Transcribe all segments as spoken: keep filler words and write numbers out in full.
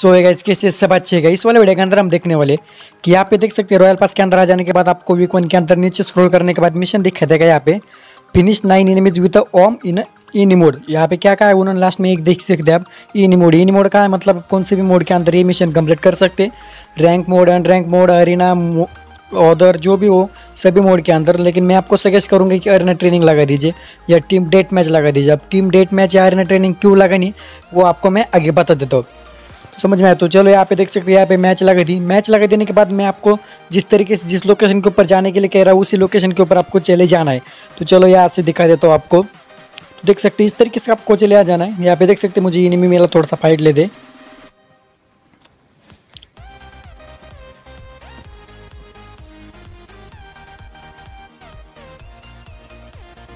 सो है गाइस कैसे सब अच्छे है। इस वाले वीडियो के अंदर हम देखने वाले कि यहाँ पे देख सकते हैं रॉयल पास के अंदर आ जाने के बाद आपको वीक वन के अंदर नीचे स्क्रॉल करने के बाद मिशन दिखा देगा। यहाँ पे फिनिश नाइन एनिमीज विद ओम इन इन मोड। यहाँ पे क्या कहा है उन्होंने लास्ट में एक देख सकते हैं आप इन मोड। इन मोड का मतलब कौन से भी मोड के अंदर ये मिशन कंप्लीट कर सकते, rank mode, unrank mode, arena और जो भी हो सभी मोड के अंदर। लेकिन मैं आपको सजेस्ट करूंगा कि अरिना ट्रेनिंग लगा दीजिए या टीम डेट मैच लगा दीजिए। अब टीम डेट मैच या अरिना ट्रेनिंग क्यों लगानी वो आपको मैं आगे बता देता हूँ, समझ में आया। तो चलो यहाँ पे देख सकते हैं यहाँ पे मैच लगा दी। मैच लगा देने के बाद मैं आपको जिस तरीके से जिस लोकेशन के ऊपर जाने के लिए कह रहा हूँ उसी लोकेशन के ऊपर आपको चले जाना है। तो चलो यहाँ से दिखा देता हूँ आपको। तो देख सकते इस तरीके से आपको चले आ जाना है। यहाँ पे देख सकते मुझे इनमी मेरा थोड़ा सा फाइट ले दे।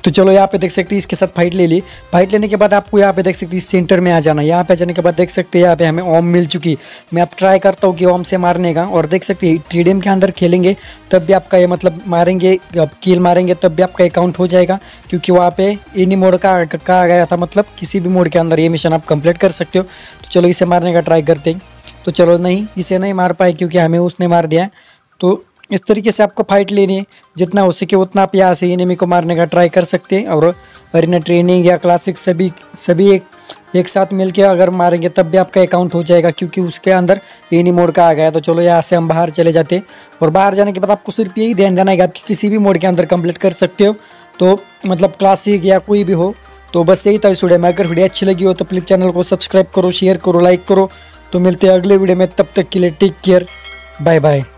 तो चलो यहाँ पे देख सकते हैं इसके साथ फाइट ले ली। फाइट लेने के बाद आपको यहाँ पे देख सकते हैं सेंटर में आ जाना। यहाँ पे आ जाने के बाद देख सकते हैं यहाँ पे हमें ओम मिल चुकी। मैं आप ट्राई करता हूँ कि ओम से मारने का। और देख सकते हैं टीडीएम के अंदर खेलेंगे तब भी आपका ये मतलब मारेंगे कील मारेंगे तब भी आपका अकाउंट हो जाएगा, क्योंकि वहाँ पर एनी मोड का कहा गया था मतलब किसी भी मोड के अंदर ये मिशन आप कंप्लीट कर सकते हो। तो चलो इसे मारने का ट्राई करते हैं। तो चलो नहीं इसे नहीं मार पाए क्योंकि हमें उसने मार दिया। तो इस तरीके से आपको फाइट लेनी है, जितना हो सके उतना आप यहाँ से एनिमी को मारने का ट्राई कर सकते हैं। और अरिना ट्रेनिंग या क्लासिक सभी सभी एक एक साथ मिलके अगर मारेंगे तब भी आपका अकाउंट हो जाएगा, क्योंकि उसके अंदर एनी मोड का आ गया। तो चलो यहाँ से हम बाहर चले जाते हैं। और बाहर जाने के बाद आपको सिर्फ यही ध्यान देना है कि आपकी किसी भी मोड के अंदर कंप्लीट कर सकते हो, तो मतलब क्लासिक या कोई भी हो। तो बस यही था इस वीडियो में। अगर वीडियो अच्छी लगी हो तो प्लीज़ चैनल को सब्सक्राइब करो, शेयर करो, लाइक करो। तो मिलते हैं अगले वीडियो में, तब तक के लिए टेक केयर, बाय बाय।